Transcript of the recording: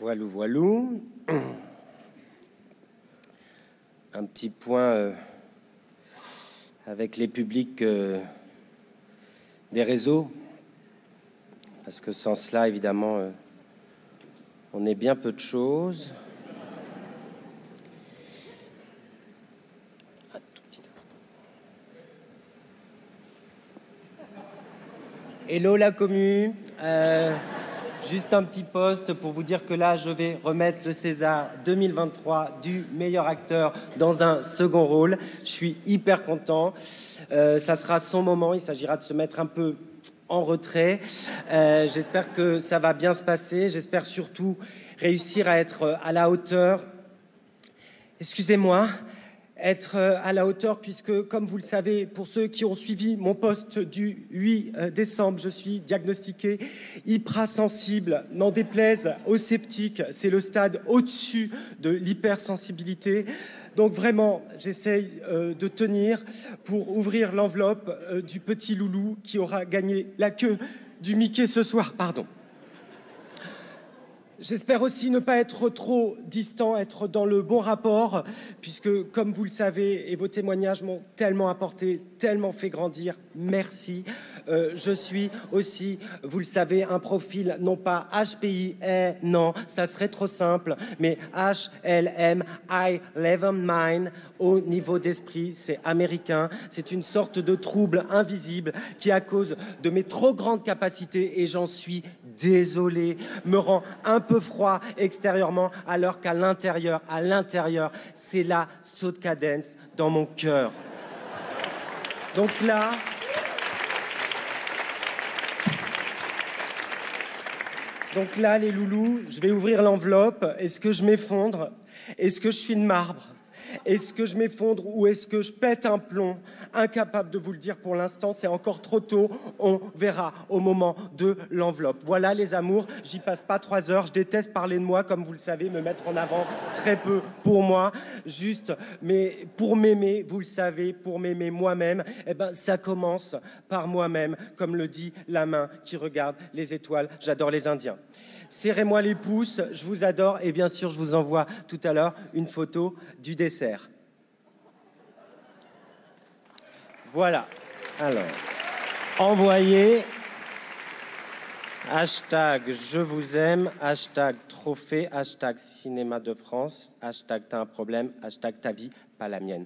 Voilou, voilou. Un petit point avec les publics des réseaux, parce que sans cela, évidemment, on est bien peu de choses. Un tout petit instant. Hello la commu. Juste un petit post pour vous dire que là, je vais remettre le César 2023 du meilleur acteur dans un second rôle. Je suis hyper content. Ça sera son moment. Il s'agira de se mettre un peu en retrait. J'espère que ça va bien se passer. J'espère surtout réussir à être à la hauteur. Excusez-moi. Être à la hauteur puisque, comme vous le savez, pour ceux qui ont suivi mon poste du 8 décembre, je suis diagnostiqué hypersensible. N'en déplaise aux sceptiques, c'est le stade au-dessus de l'hypersensibilité. Donc vraiment, j'essaye de tenir pour ouvrir l'enveloppe du petit loulou qui aura gagné la queue du Mickey ce soir. Pardon. J'espère aussi ne pas être trop distant, être dans le bon rapport, puisque, comme vous le savez, et vos témoignages m'ont tellement apporté, tellement fait grandir, merci. Je suis aussi, vous le savez, un profil, non pas HPI, non, ça serait trop simple, mais HLM, I Level Mind, au niveau d'esprit, c'est américain, c'est une sorte de trouble invisible qui, à cause de mes trop grandes capacités, et j'en suis désolé, me rend un peu froid extérieurement, alors qu'à l'intérieur, c'est la saut de cadence dans mon cœur. Donc là, les loulous, je vais ouvrir l'enveloppe. Est-ce que je m'effondre? Est-ce que je suis de marbre? Est-ce que je m'effondre ou est-ce que je pète un plomb? Incapable de vous le dire pour l'instant, c'est encore trop tôt. On verra au moment de l'enveloppe. Voilà les amours, j'y passe pas 3 heures. Je déteste parler de moi, comme vous le savez, me mettre en avant, très peu pour moi. Juste, mais pour m'aimer, vous le savez, pour m'aimer moi-même, eh ben, ça commence par moi-même, comme le dit la main qui regarde les étoiles. J'adore les Indiens. Serrez-moi les pouces, je vous adore et bien sûr, je vous envoie tout à l'heure une photo du dessert. Voilà. Alors, envoyez hashtag je vous aime, hashtag trophée, hashtag cinéma de France, hashtag t'as un problème, hashtag ta vie, pas la mienne.